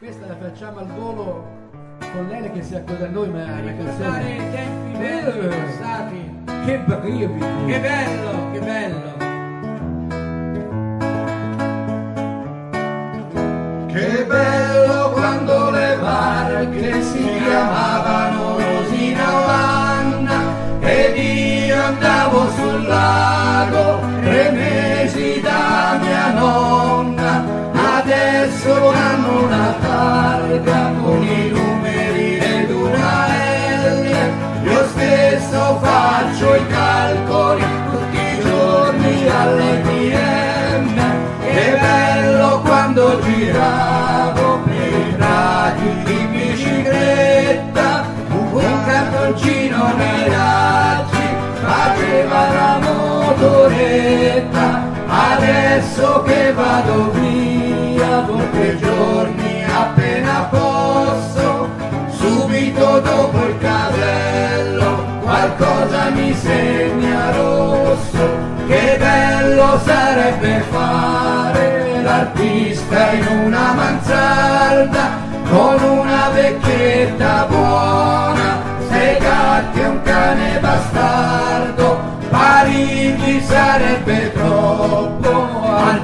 Questa la facciamo al volo con lei che si accoda a noi, ma ricordare i tempi belli passati. Che brividi! Che bello, che bello! Che bello quando le barche si chiamavano Rosina Vanna ed io andavo sul lago 3 mesi da mia nonna. Adesso hanno una targa con i numeri ed una L. Io stesso faccio i calcoli tutti i giorni alle PM. Che bello quando giravo per i prati di bicicletta, un cartoncino nei raggi faceva la motoretta. Adesso che vado via 2 giorni appena posso, subito dopo il casello qualcosa mi segna rosso. Che bello sarebbe fare l'artista in una mansarda con una vecchietta buona, 6 gatti e un cane bastardo. Parigi sarebbe troppo.